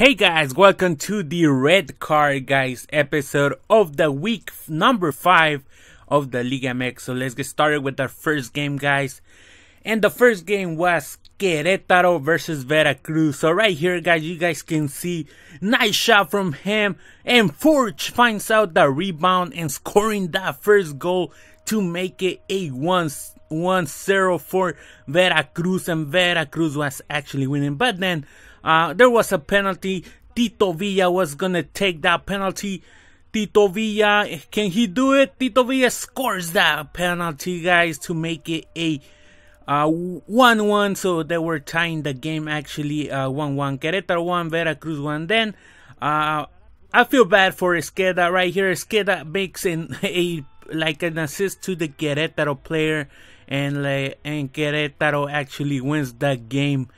Hey guys, welcome to the Red Card Guys episode of the week number 5 of the Liga MX. So let's get started with our first game, guys. And the first game was Querétaro versus Veracruz. So right here, guys, you guys can see nice shot from him. And Forge finds out the rebound and scoring that first goal to make it a 1-0 for Veracruz. And Veracruz was actually winning. But then there was a penalty. Tito Villa was gonna take that penalty. Tito Villa, can he do it? Tito Villa scores that penalty, guys, to make it a 1-1. So they were tying the game, actually, 1-1. Querétaro 1, Veracruz 1. Then I feel bad for Esqueda right here. Esqueda makes an assist to the Querétaro player, and Querétaro actually wins the game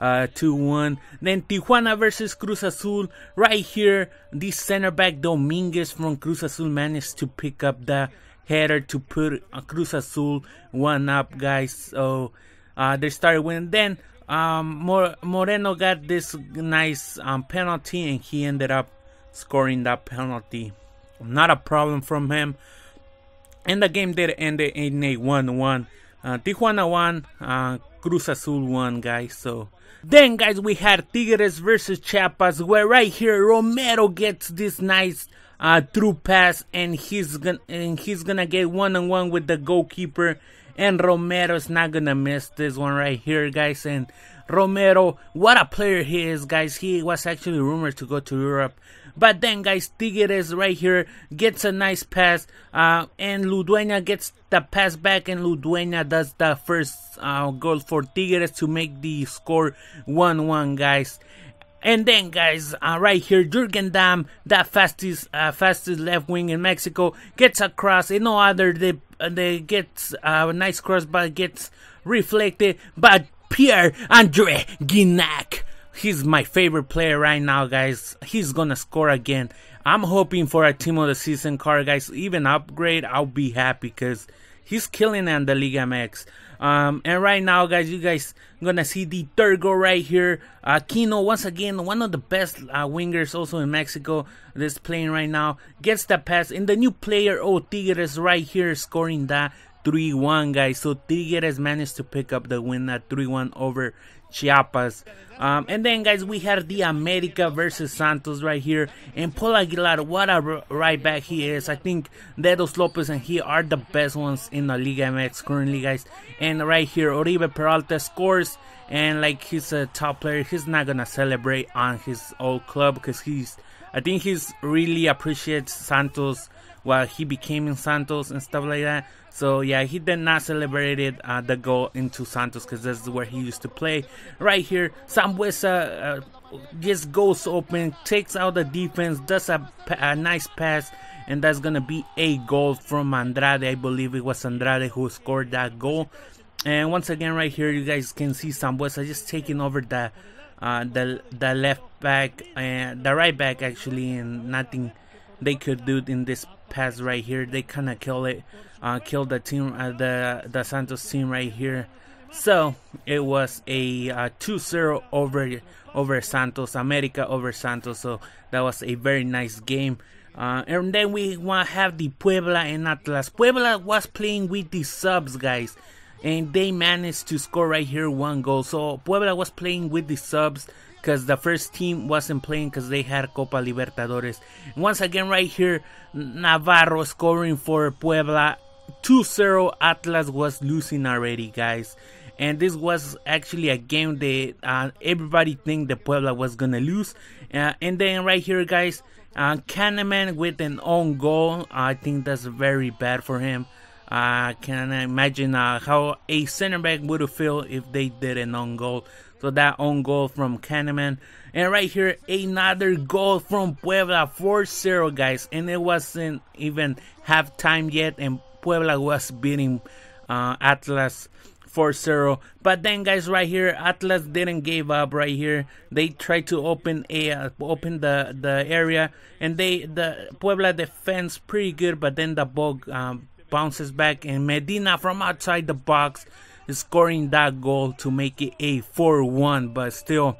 2-1. Then Tijuana versus Cruz Azul. Right here, the center back Dominguez from Cruz Azul managed to pick up the header to put Cruz Azul 1 up, guys. So they started winning. Then Moreno got this nice penalty, and he ended up scoring that penalty. Not a problem from him. And the game did end in a 1-1. Tijuana 1, Cruz Azul 1, guys. So then, guys, we had Tigres versus Chiapas, where right here Romero gets this nice through pass, and he's gonna get one-on-one with the goalkeeper, and Romero's not gonna miss this one right here, guys. And Romero, what a player he is, guys. He was actually rumored to go to Europe. But then, guys, Tigres right here gets a nice pass, and Luduena gets the pass back, and Luduena does the first goal for Tigres to make the score 1-1, guys. And then, guys, right here, Jurgen Damm, that fastest left wing in Mexico, gets a cross. And no other, they gets a nice cross, but gets reflected by Pierre-Andre Guignac. He's my favorite player right now, guys. He's gonna score again. I'm hoping for a team of the season card, guys. Even upgrade, I'll be happy because he's killing on the Liga MX. And right now, guys, you guys gonna see the third goal right here. Aquino, once again, one of the best wingers also in Mexico that's playing right now, gets the pass, and the new player, Tigres, right here, scoring that 3-1, guys. So Tigres managed to pick up the win at 3-1 over Chiapas. And then, guys, we had the America versus Santos right here. And Paul Aguilar, what a right back he is. I think Dedos Lopez and he are the best ones in the Liga MX currently, guys. And right here, Oribe Peralta scores. And like he's a top player, he's not going to celebrate on his old club because I think he's really appreciates Santos, while he became in Santos and stuff like that. So yeah, he did not celebrate the goal into Santos because that's where he used to play. Right here, Sambuesa just goes open, takes out the defense, does a nice pass, and that's going to be a goal from Andrade. I believe it was Andrade who scored that goal. And once again right here, you guys can see Sambuesa just taking over the left back, and the right back actually, and nothing they could do in this pass right here. They kind of kill the team, the Santos team right here. So it was a 2-0 over Santos, America over Santos. So that was a very nice game. And then we have the Puebla and Atlas. Puebla was playing with the subs, guys, and they managed to score right here one goal. So Puebla was playing with the subs because the first team wasn't playing because they had Copa Libertadores. And once again right here, Navarro scoring for Puebla. 2-0, Atlas was losing already, guys. And this was actually a game that everybody think that Puebla was going to lose. And then right here, guys, Kahneman with an own goal. I think that's very bad for him. Can I imagine how a center back would feel if they did an own goal. So that own goal from Kahneman. And right here, another goal from Puebla, 4-0, guys. And it wasn't even halftime yet, and Puebla was beating Atlas 4-0. But then, guys, right here, Atlas didn't give up right here. They tried to open the area, and the Puebla defense pretty good, but then the ball bounces back, and Medina from outside the box is scoring that goal to make it a 4-1. But still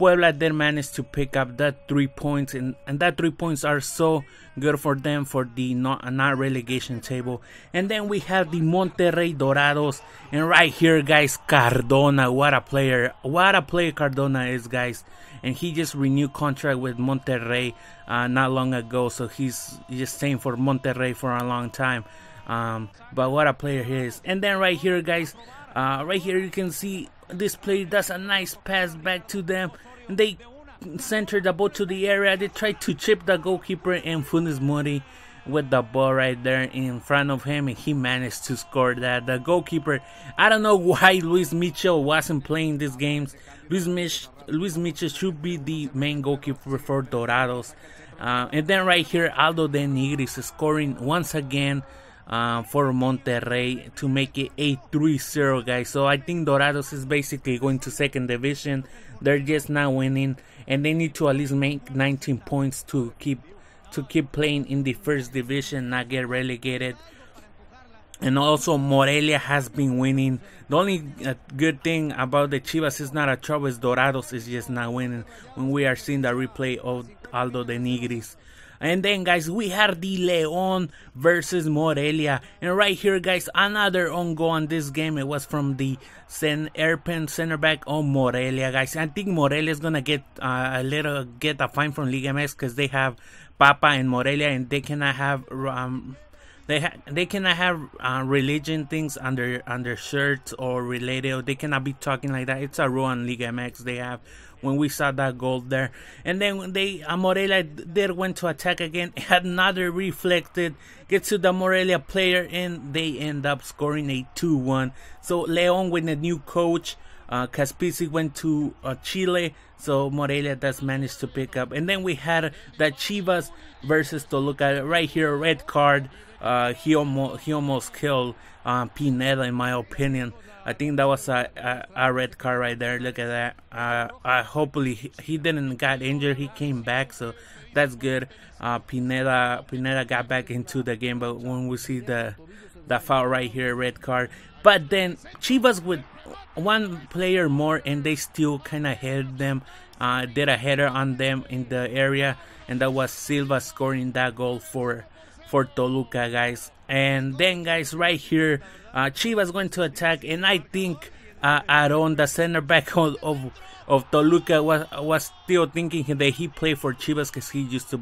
Puebla then managed to pick up that 3 points, and that 3 points are so good for them for the not relegation table. And then we have the Monterrey Dorados, and right here, guys, Cardona, what a player Cardona is, guys. And he just renewed contract with Monterrey not long ago, so he's just staying for Monterrey for a long time. But what a player he is. And then right here, guys, right here you can see this player does a nice pass back to them, and they centered the ball to the area. They tried to chip the goalkeeper, and Funes Mori with the ball right there in front of him, and he managed to score that. The goalkeeper, I don't know why Luis Mitchell wasn't playing these games. Luis Mitchell should be the main goalkeeper for Dorados. And then right here, Aldo de Nigris scoring once again for Monterrey to make it 8-3-0, guys. So I think Dorados is basically going to second division. They're just not winning, and they need to at least make 19 points to keep playing in the first division, not get relegated. And also Morelia has been winning. The only good thing about the Chivas is not a trouble, is Dorados is just not winning, when we are seeing the replay of Aldo de Nigris. And then, guys, we have the Leon versus Morelia. And right here, guys, another own goal on this game. It was from the airpen center back on Morelia, guys. I think Morelia is going to get a fine from Liga MX, because they have Papa and Morelia, and they cannot have religion things under shirts or related, or they cannot be talking like that. It's a rule on Liga MX they have, when we saw that goal there. And then they Morelia there went to attack again, had another reflected, gets to the Morelia player, and they end up scoring a 2-1. So Leon with a new coach, Caspisi went to Chile, so Morelia does manage to pick up. And then we had the Chivas versus Toluca. Right here, red card. He almost killed Pineda, in my opinion. I think that was a red card right there. Look at that. Hopefully he didn't got injured. He came back, so that's good. Pineda got back into the game, but when we see the foul right here, red card. But then Chivas with one player more, and they still kind of hit them. Did a header on them in the area, and that was Silva scoring that goal for Toluca, guys. And then, guys, right here, Chivas going to attack, and I think Aaron, the center back of Toluca, was still thinking that he played for Chivas, because he used to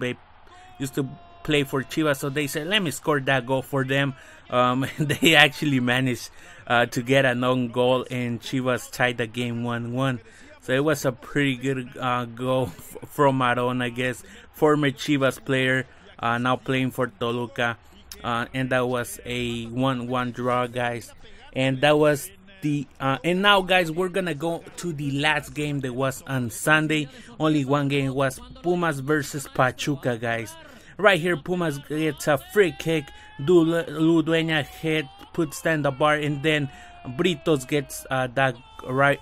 play for Chivas. So they said, let me score that goal for them. They actually managed to get an own goal, and Chivas tied the game 1-1. So it was a pretty good goal from Aaron, I guess, former Chivas player, now playing for Toluca. And that was a 1-1 draw, guys. And that was the and now, guys, we're gonna go to the last game that was on Sunday. Only one game was Pumas versus Pachuca, guys. Right here, Pumas gets a free kick. Luduena puts down the bar, and then Britos gets that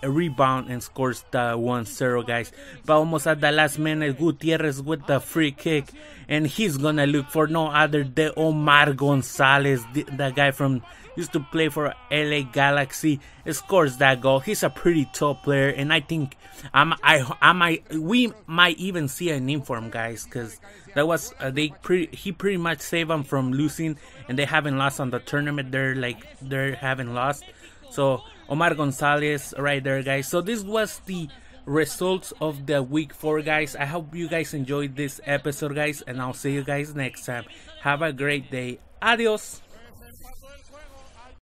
rebound and scores the 1-0, guys. But almost at the last minute, Gutierrez with the free kick, and he's gonna look for no other than Omar Gonzalez, the guy from used to play for LA Galaxy, scores that goal. He's a pretty tall player, and I think we might even see an inform, guys, because that was he pretty much saved them from losing, and they haven't lost on the tournament. They haven't lost. So Omar Gonzalez right there, guys. So this was the results of the week 4, guys. I hope you guys enjoyed this episode, guys, and I'll see you guys next time. Have a great day. Adios.